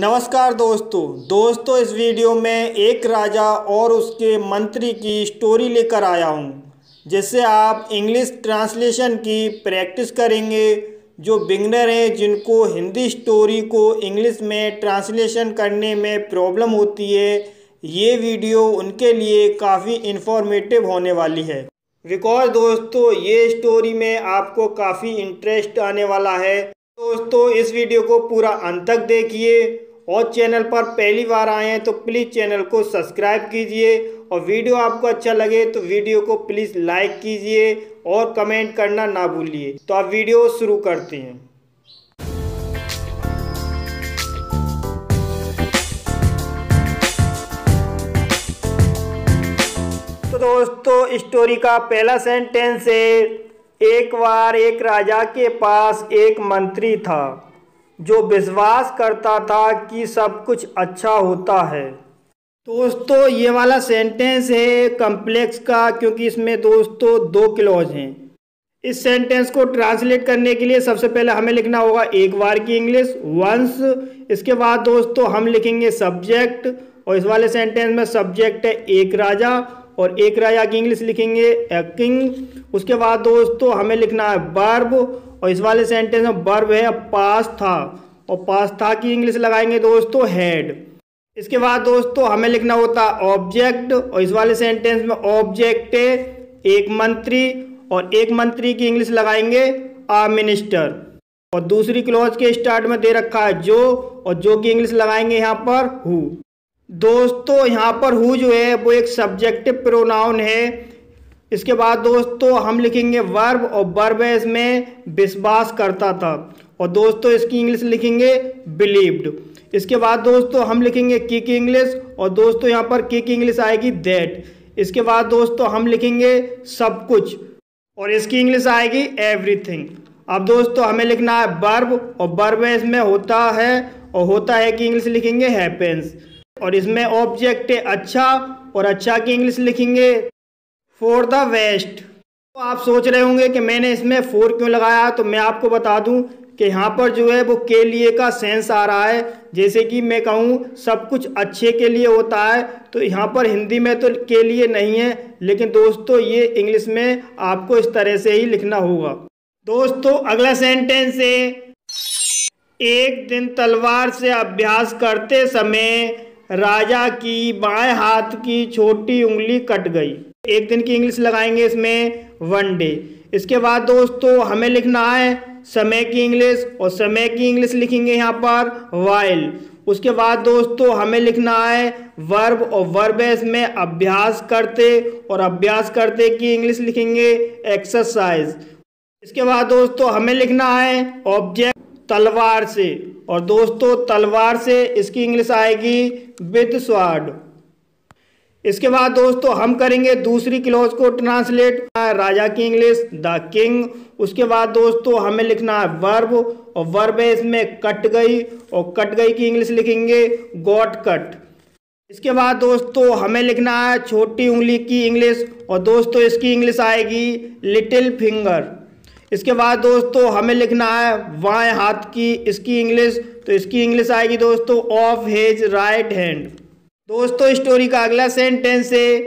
नमस्कार दोस्तों इस वीडियो में एक राजा और उसके मंत्री की स्टोरी लेकर आया हूँ, जिससे आप इंग्लिश ट्रांसलेशन की प्रैक्टिस करेंगे। जो बिगनर हैं, जिनको हिंदी स्टोरी को इंग्लिश में ट्रांसलेशन करने में प्रॉब्लम होती है, ये वीडियो उनके लिए काफ़ी इन्फॉर्मेटिव होने वाली है। बिकॉज दोस्तों ये स्टोरी में आपको काफ़ी इंटरेस्ट आने वाला है। दोस्तों इस वीडियो को पूरा अंत तक देखिए और चैनल पर पहली बार आए हैं तो प्लीज़ चैनल को सब्सक्राइब कीजिए और वीडियो आपको अच्छा लगे तो वीडियो को प्लीज़ लाइक कीजिए और कमेंट करना ना भूलिए। तो आप वीडियो शुरू करते हैं। तो दोस्तों स्टोरी का पहला सेंटेंस है, एक बार एक राजा के पास एक मंत्री था जो विश्वास करता था कि सब कुछ अच्छा होता है। दोस्तों ये वाला सेंटेंस है कॉम्प्लेक्स का, क्योंकि इसमें दोस्तों दो क्लॉज हैं। इस सेंटेंस को ट्रांसलेट करने के लिए सबसे पहले हमें लिखना होगा एक बार की इंग्लिश वंस, इसके बाद दोस्तों हम लिखेंगे सब्जेक्ट, और इस वाले सेंटेंस में सब्जेक्ट है एक राजा, और एक राजा की इंग्लिश लिखेंगे ए किंग। उसके बाद दोस्तों हमें लिखना है वर्ब, और इस वाले सेंटेंस में वर्ब है पास था, और पास था की इंग्लिश लगाएंगे दोस्तों हैड। इसके बाद दोस्तों हमें लिखना होता है ऑब्जेक्ट, और इस वाले सेंटेंस में ऑब्जेक्ट है एक मंत्री, और एक मंत्री की इंग्लिश लगाएंगे आ मिनिस्टर। और दूसरी क्लॉज के स्टार्ट में दे रखा है जो, और जो की इंग्लिश लगाएंगे यहाँ पर हु। दोस्तों यहाँ पर हु जो है वो एक सब्जेक्टिव प्रोनाउन है। इसके बाद दोस्तों हम लिखेंगे वर्ब, और वर्ब है इसमें विश्वास करता था, और दोस्तों इसकी इंग्लिश लिखेंगे बिलीव्ड। इसके बाद दोस्तों हम लिखेंगे की इंग्लिश, और दोस्तों यहाँ पर की इंग्लिश आएगी दैट। इसके बाद दोस्तों हम लिखेंगे सब कुछ, और इसकी इंग्लिश आएगी एवरीथिंग। अब दोस्तों हमें लिखना है वर्ब, और वर्ब है इसमें होता है, और होता है की इंग्लिश लिखेंगे हैपेंस, और इसमें ऑब्जेक्ट है अच्छा, और अच्छा की इंग्लिश लिखेंगे फॉर द वेस्ट। तो आप सोच रहे होंगे कि मैंने इसमें फॉर क्यों लगाया, तो मैं आपको बता दूं कि यहाँ पर जो है वो के लिए का सेंस आ रहा है। जैसे कि मैं कहूँ सब कुछ अच्छे के लिए होता है, तो यहाँ पर हिंदी में तो के लिए नहीं है, लेकिन दोस्तों ये इंग्लिश में आपको इस तरह से ही लिखना होगा। दोस्तों अगला सेंटेंस है, एक दिन तलवार से अभ्यास करते समय राजा की बाएं हाथ की छोटी उंगली कट गई। एक दिन की इंग्लिश लगाएंगे इसमें वन डे। इसके बाद दोस्तों हमें लिखना है समय की इंग्लिश, और समय की इंग्लिश लिखेंगे यहाँ पर वाइल। उसके बाद दोस्तों हमें लिखना है वर्ब, और वर्ब है इसमें अभ्यास करते, और अभ्यास करते की इंग्लिश लिखेंगे एक्सरसाइज। इसके बाद दोस्तों हमें लिखना है ऑब्जेक्ट तलवार से, और दोस्तों तलवार से इसकी इंग्लिश आएगी विद स्वार्ड। इसके बाद दोस्तों हम करेंगे दूसरी क्लॉज को ट्रांसलेट, राजा की इंग्लिश द किंग। उसके बाद दोस्तों हमें लिखना है वर्ब, और वर्ब है इसमें कट गई, और कट गई की इंग्लिश लिखेंगे गॉट कट। इसके बाद दोस्तों हमें लिखना है छोटी उंगली की इंग्लिश, और दोस्तों इसकी इंग्लिश आएगी लिटिल फिंगर। इसके बाद दोस्तों हमें लिखना है बाएं हाथ की, इसकी इंग्लिश, तो इसकी इंग्लिश आएगी दोस्तों ऑफ हिज राइट हैंड। दोस्तों स्टोरी का अगला सेंटेंस है,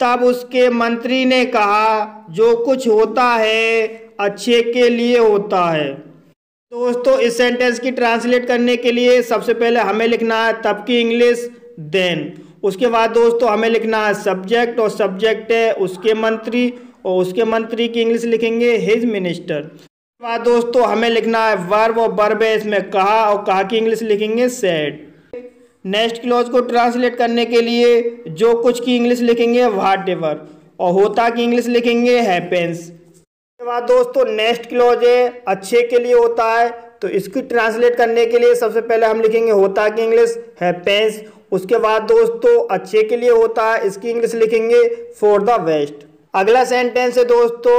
तब उसके मंत्री ने कहा जो कुछ होता है अच्छे के लिए होता है। दोस्तों इस सेंटेंस की ट्रांसलेट करने के लिए सबसे पहले हमें लिखना है तब की इंग्लिश देन। उसके बाद दोस्तों हमें लिखना है सब्जेक्ट, और सब्जेक्ट है उसके मंत्री, और उसके मंत्री की इंग्लिश लिखेंगे हिज मिनिस्टर। उसके बाद दोस्तों हमें लिखना है वर्ब, और वर्ब है इसमें कहा, और कहा की इंग्लिश लिखेंगे सैड। नेक्स्ट क्लॉज को ट्रांसलेट करने के लिए जो कुछ की इंग्लिश लिखेंगे व्हाट एवर, और होता की इंग्लिश लिखेंगे हैपेंस। उसके बाद दोस्तों नेक्स्ट क्लॉज है अच्छे के लिए होता है, तो इसकी ट्रांसलेट करने के लिए सबसे पहले हम लिखेंगे होता की इंग्लिश हैपेंस। उसके बाद दोस्तों अच्छे के लिए होता है, इसकी इंग्लिश लिखेंगे फॉर द बेस्ट। अगला सेंटेंस है दोस्तों,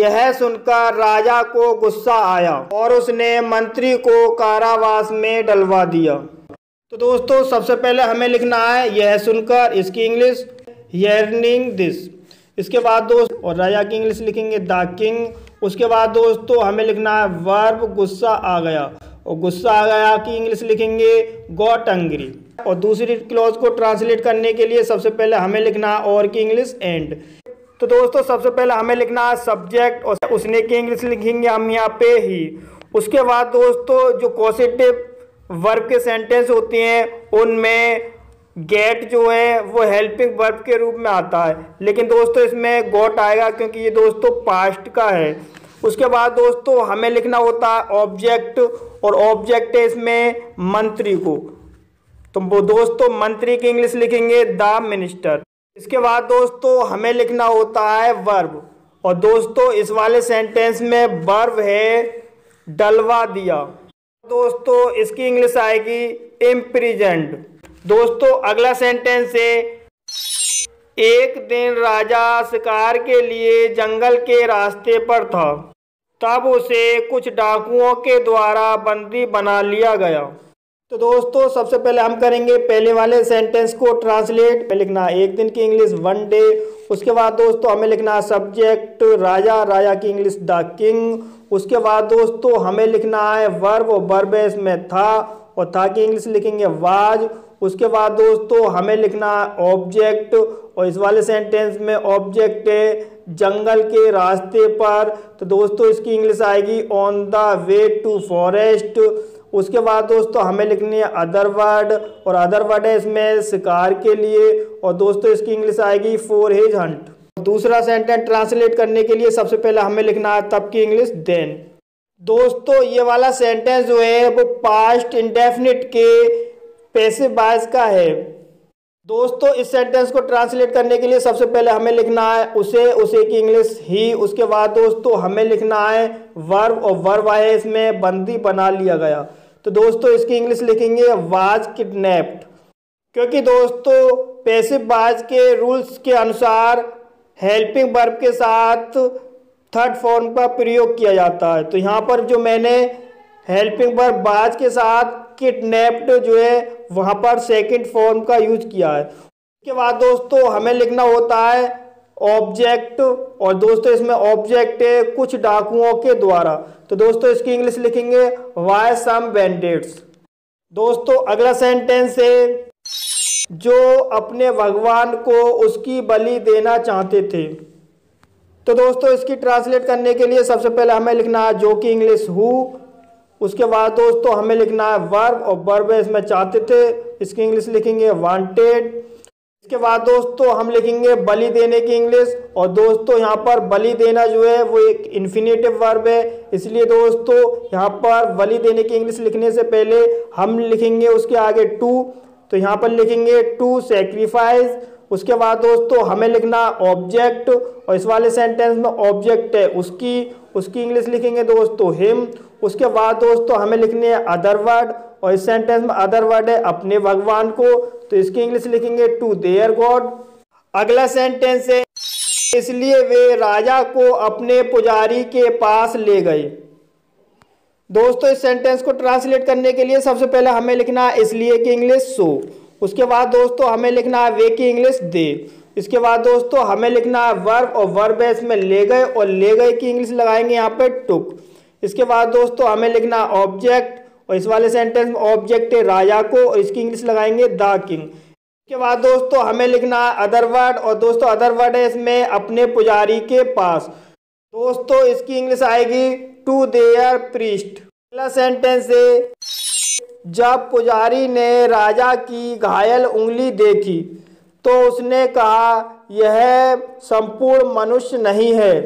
यह सुनकर राजा को गुस्सा आया और उसने मंत्री को कारावास में डलवा दिया। तो दोस्तों सबसे पहले हमें लिखना है यह सुनकर, इसकी इंग्लिश हियरिंग दिस। इसके बाद दोस्त और राजा की इंग्लिश लिखेंगे द किंग। उसके बाद दोस्तों हमें लिखना है वर्ब गुस्सा आ गया, और गुस्सा आ गया कि इंग्लिश लिखेंगे गॉट एंग्री। और दूसरी क्लॉज को ट्रांसलेट करने के लिए सबसे पहले हमें लिखना और की इंग्लिश एंड। तो दोस्तों सबसे पहले हमें लिखना सब्जेक्ट और उसने की इंग्लिश लिखेंगे हम यहाँ पे ही। उसके बाद दोस्तों जो कॉसेटिव वर्ब के सेंटेंस होते हैं उनमें गेट जो है वो हेल्पिंग वर्ब के रूप में आता है, लेकिन दोस्तों इसमें गॉट आएगा क्योंकि ये दोस्तों पास्ट का है। उसके बाद दोस्तों हमें लिखना होता है ऑब्जेक्ट, और ऑब्जेक्ट है इसमें मंत्री को, तो वो दोस्तों मंत्री की इंग्लिश लिखेंगे द मिनिस्टर। इसके बाद दोस्तों हमें लिखना होता है वर्ब, और दोस्तों इस वाले सेंटेंस में वर्ब है डलवा दिया। दोस्तों इसकी इंग्लिश आएगी इम्प्रिजेंट। दोस्तों अगला सेंटेंस है एक दिन राजा शिकार के लिए जंगल के रास्ते पर था, तब उसे कुछ डाकुओं के द्वारा बंदी बना लिया गया। तो दोस्तों सबसे पहले हम करेंगे पहले वाले सेंटेंस को ट्रांसलेट। लिखना एक दिन की इंग्लिश वन डे। उसके बाद दोस्तों हमें लिखना सब्जेक्ट राजा, राजा की इंग्लिश द किंग। उसके बाद दोस्तों हमें लिखना है वर्ब, और वर्ब है इसमें था, और था की इंग्लिश लिखेंगे वाज। उसके बाद दोस्तों हमें लिखना ऑब्जेक्ट, और इस वाले सेंटेंस में ऑब्जेक्ट है जंगल के रास्ते पर, तो दोस्तों इसकी इंग्लिश आएगी on the way to forest. उसके बाद दोस्तों हमें लिखनी है अदर वर्ड, और अदर वर्ड है इसमें शिकार के लिए, और दोस्तों इसकी इंग्लिश आएगी फॉर हिज हंट। दूसरा सेंटेंस ट्रांसलेट करने के लिए सबसे पहले हमें लिखना है तब की इंग्लिश देन। दोस्तों ये वाला सेंटेंस जो है वो पास्ट इंडेफिनिट के पैसिव वॉइस का है। दोस्तों इस सेंटेंस को ट्रांसलेट करने के लिए सबसे पहले हमें लिखना है उसे, उसे की इंग्लिश ही। उसके बाद दोस्तों हमें लिखना है वर्ब, और वर्ब है इसमें बंदी बना लिया गया, तो दोस्तों इसकी इंग्लिश लिखेंगे वाज किडनैप्ड। क्योंकि दोस्तों पैसिव वॉइस के रूल्स के अनुसार हेल्पिंग वर्ब के साथ थर्ड फॉर्म का प्रयोग किया जाता है, तो यहाँ पर जो मैंने हेल्पिंग वर्ब वाज के साथ किडनैप्ड जो है वहाँ पर सेकंड फॉर्म का यूज किया है। उसके बाद दोस्तों हमें लिखना होता है ऑब्जेक्ट, और दोस्तों इसमें ऑब्जेक्ट है कुछ डाकुओं के द्वारा, तो दोस्तों इसकी इंग्लिश लिखेंगे वाई सम बैंडिट्स। दोस्तों अगला सेंटेंस है जो अपने भगवान को उसकी बलि देना चाहते थे, तो दोस्तों इसकी ट्रांसलेट करने के लिए सबसे पहले हमें लिखना है जो कि इंग्लिश हु। उसके बाद दोस्तों हमें लिखना है वर्ब, और वर्ब इसमें चाहते थे, इसकी इंग्लिश लिखेंगे वांटेड। इसके बाद दोस्तों हम लिखेंगे बलि देने की इंग्लिश, और दोस्तों यहाँ पर बलि देना जो है वो एक इन्फिनेटिव वर्ब है, इसलिए दोस्तों यहाँ पर बलि देने की इंग्लिश लिखने से पहले हम लिखेंगे उसके आगे टू, तो यहाँ पर लिखेंगे टू सेक्रीफाइस। उसके बाद दोस्तों हमें लिखना ऑब्जेक्ट, और इस वाले सेंटेंस में ऑब्जेक्ट है उसकी इंग्लिश लिखेंगे दोस्तों हिम। उसके बाद दोस्तों हमें लिखनी है अदर वर्ड, और इस सेंटेंस में अदर वर्ड है अपने भगवान को, तो इसकी इंग्लिश लिखेंगे टू देयर गॉड। अगला सेंटेंस है इसलिए वे राजा को अपने पुजारी के पास ले गए। दोस्तों इस सेंटेंस को ट्रांसलेट करने के लिए सबसे पहले हमें लिखना है इसलिए की इंग्लिश सो। उसके बाद दोस्तों हमें लिखना है वे की इंग्लिश दे। इसके बाद दोस्तों हमें लिखना है वर्ब, और वर्ब है इसमें ले गए, और ले गए की इंग्लिश लगाएंगे यहाँ पे टुक। इसके बाद दोस्तों हमें लिखना ऑब्जेक्ट, और इस वाले सेंटेंस में ऑब्जेक्ट है राजा को, और इसकी इंग्लिश लगाएंगे द किंग। इसके बाद दोस्तों हमें लिखना अदर वर्ड, और दोस्तों अदर वर्ड है इसमें अपने पुजारी के पास, दोस्तों इसकी इंग्लिश आएगी टू देयर प्रीस्ट। अगला सेंटेंस है जब पुजारी ने राजा की घायल उंगली देखी तो उसने कहा यह संपूर्ण मनुष्य नहीं है।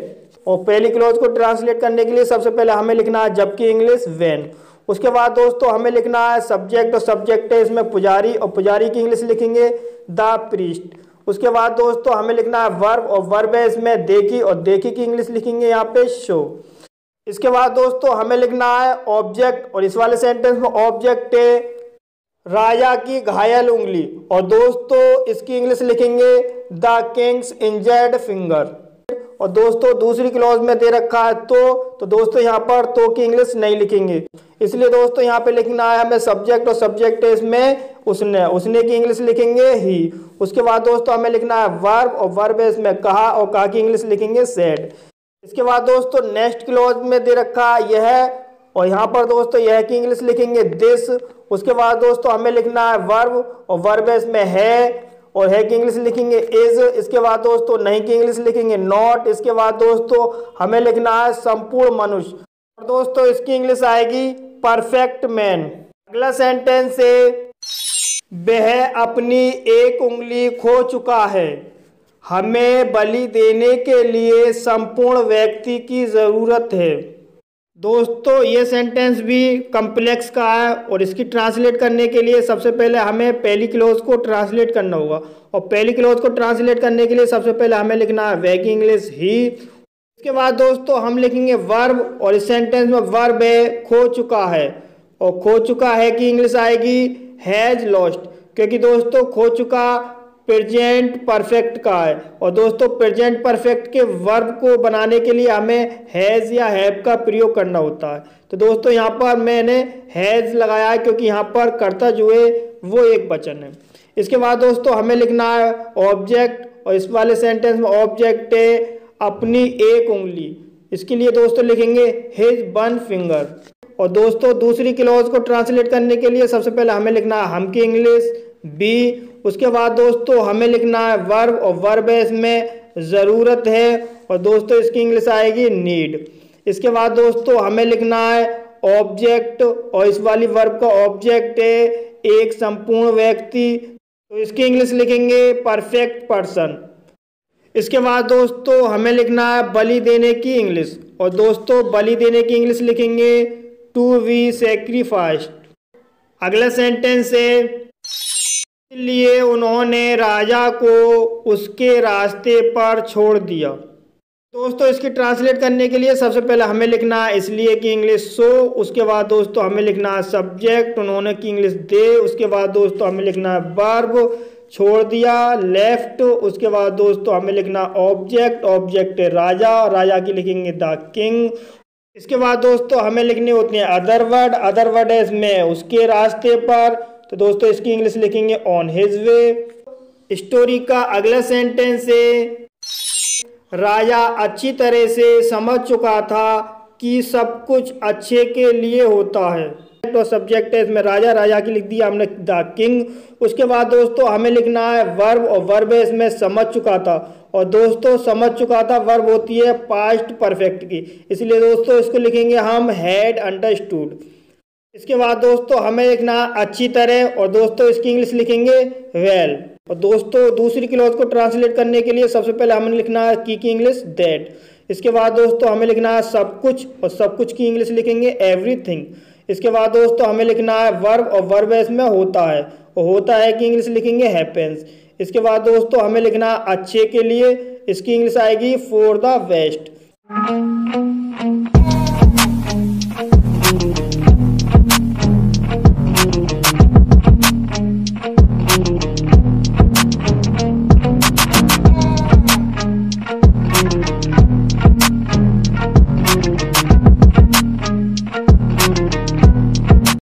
और पहली क्लॉज को ट्रांसलेट करने के लिए सबसे पहले हमें लिखना है जबकि इंग्लिश वेन। उसके बाद दोस्तों हमें लिखना है सब्जेक्ट, और सब्जेक्ट है इसमें पुजारी, और पुजारी की इंग्लिश लिखेंगे द प्रीस्ट। उसके बाद दोस्तों हमें लिखना है वर्ब, और वर्ब है इसमें देखी, और देखी की इंग्लिश लिखेंगे यहाँ पे शो। इसके बाद दोस्तों हमें लिखना है ऑब्जेक्ट, और इस वाले सेंटेंस में ऑब्जेक्ट है राजा की घायल उंगली, और दोस्तों इसकी इंग्लिश लिखेंगे द किंग्स इंजर्ड फिंगर। और दोस्तों दूसरी क्लॉज में दे रखा है तो दोस्तों यहाँ पर तो की इंग्लिश नहीं लिखेंगे, इसलिए दोस्तों यहाँ पे लिखना है हमें सब्जेक्ट, और सब्जेक्ट है इसमें उसने की इंग्लिश लिखेंगे ही। उसके बाद दोस्तों हमें लिखना है वर्ब, और वर्ब है इसमें कहा, और कहा की इंग्लिश लिखेंगे सेड। इसके बाद दोस्तों नेक्स्ट क्लॉज में दे रखा यह और यहाँ पर दोस्तों यह की इंग्लिश लिखेंगे दिस। उसके बाद दोस्तों हमें लिखना है वर्ब, और वर्ब है इसमें है, और है की इंग्लिश लिखेंगे इज। इसके बाद दोस्तों नहीं की इंग्लिश लिखेंगे नॉट। इसके बाद दोस्तों हमें लिखना है संपूर्ण मनुष्य, और दोस्तों इसकी इंग्लिश आएगी परफेक्ट मैन। अगला सेंटेंस है वह अपनी एक उंगली खो चुका है, हमें बलि देने के लिए संपूर्ण व्यक्ति की ज़रूरत है। दोस्तों ये सेंटेंस भी कॉम्प्लेक्स का है, और इसकी ट्रांसलेट करने के लिए सबसे पहले हमें पहली क्लोज को ट्रांसलेट करना होगा, और पहली क्लोज को ट्रांसलेट करने के लिए सबसे पहले हमें लिखना है वह की इंग्लिश ही। इसके बाद दोस्तों हम लिखेंगे वर्ब, और इस सेंटेंस में वर्ब है खो चुका है, और खो चुका है की इंग्लिश आएगी हैज़ लॉस्ट, क्योंकि दोस्तों खो चुका प्रेजेंट परफेक्ट का है, और दोस्तों प्रेजेंट परफेक्ट के वर्ब को बनाने के लिए हमें हैज़ या हैव का प्रयोग करना होता है। तो दोस्तों यहाँ पर मैंने हैज़ लगाया है क्योंकि यहाँ पर कर्ता जो है वो एक वचन है। इसके बाद दोस्तों हमें लिखना है ऑब्जेक्ट, और इस वाले सेंटेंस में ऑब्जेक्ट है अपनी एक उंगली। इसके लिए दोस्तों लिखेंगे हिज वन फिंगर। और दोस्तों दूसरी क्लॉज को ट्रांसलेट करने के लिए सबसे पहले हमें लिखना है हम की इंग्लिश बी। उसके बाद दोस्तों हमें लिखना है वर्ब, और वर्ब है इसमें ज़रूरत है, और दोस्तों इसकी इंग्लिश आएगी नीड। इसके बाद दोस्तों हमें लिखना है ऑब्जेक्ट, और इस वाली वर्ब का ऑब्जेक्ट है एक संपूर्ण व्यक्ति, तो इसकी इंग्लिश लिखेंगे परफेक्ट पर्सन। इसके बाद दोस्तों हमें लिखना है बलि देने की इंग्लिश, और दोस्तों बलि देने की इंग्लिश लिखेंगे टू बी सैक्रिफाइस्ड। अगला सेंटेंस है इसलिए उन्होंने राजा को उसके रास्ते पर छोड़ दिया। दोस्तों इसकी ट्रांसलेट करने के लिए सबसे पहले हमें लिखना है इसलिए की इंग्लिश सो। उसके बाद दोस्तों हमें लिखना है सब्जेक्ट, उन्होंने की इंग्लिश दे। उसके बाद दोस्तों हमें लिखना है वर्ब छोड़ दिया लेफ्ट। उसके बाद दोस्तों हमें लिखना ऑब्जेक्ट, ऑब्जेक्ट राजा, राजा की लिखेंगे द किंग। इसके बाद दोस्तों हमें लिखने होते हैं अदर वर्ड, अदर वर्ड है इसमें उसके रास्ते पर, तो दोस्तों इसकी इंग्लिश लिखेंगे ऑन हिज वे। स्टोरी का अगला सेंटेंस है राजा अच्छी तरह से समझ चुका था कि सब कुछ अच्छे के लिए होता है, तो सब्जेक्ट है इसमें राजा, राजा की लिख दिया हमने द किंग। उसके बाद दोस्तों हमें लिखना है वर्ब, और वर्ब है इसमें समझ चुका था, और दोस्तों समझ चुका था वर्ब होती है पास्ट परफेक्ट की, इसलिए दोस्तों इसको लिखेंगे हम हैड अंडरस्टूड। इसके बाद दोस्तों हमें लिखना अच्छी तरह, और दोस्तों इसकी इंग्लिश लिखेंगे वेल। और दोस्तों दूसरी क्लॉज को ट्रांसलेट करने के लिए सबसे पहले हमें लिखना है की इंग्लिश दैट। इसके बाद दोस्तों हमें लिखना है सब कुछ, और सब कुछ की इंग्लिश लिखेंगे एवरीथिंग। इसके बाद दोस्तों हमें लिखना है वर्ब, और वर्ब है इसमें होता है, और होता है की इंग्लिश लिखेंगे हैपेंस। इसके बाद दोस्तों हमें लिखना अच्छे के लिए, इसकी इंग्लिश आएगी फॉर द बेस्ट।